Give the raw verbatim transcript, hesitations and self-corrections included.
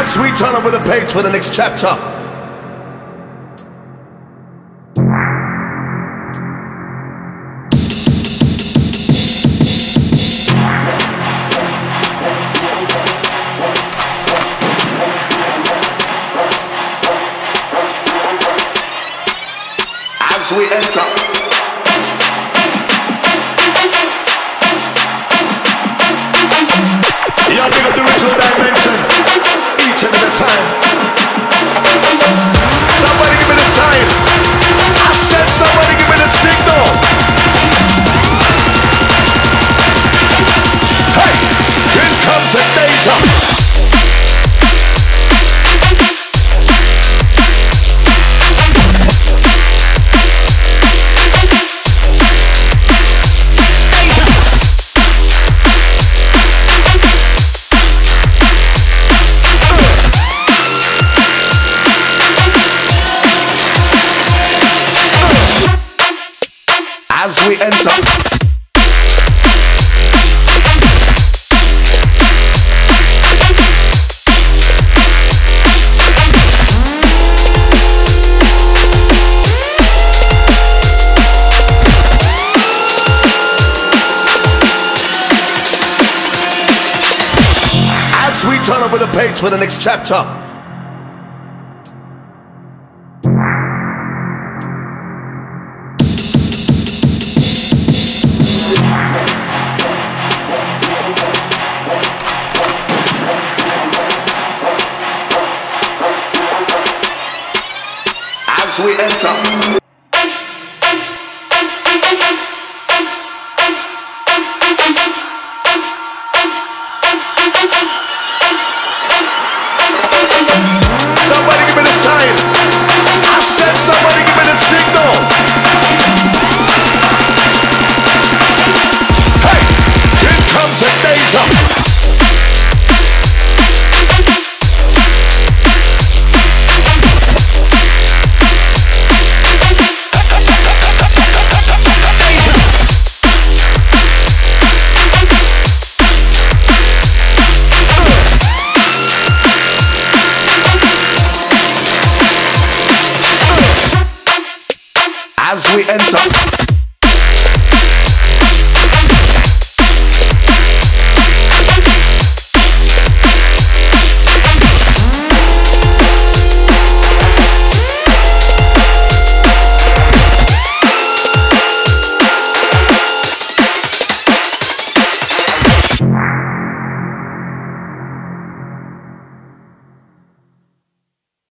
as we turn over the page for the next chapter. As we enter. As we enter. As we turn over the page for the next chapter. As we enter. Somebody give me the sign. I said somebody give me the signal. Hey, here comes the danger. As we enter.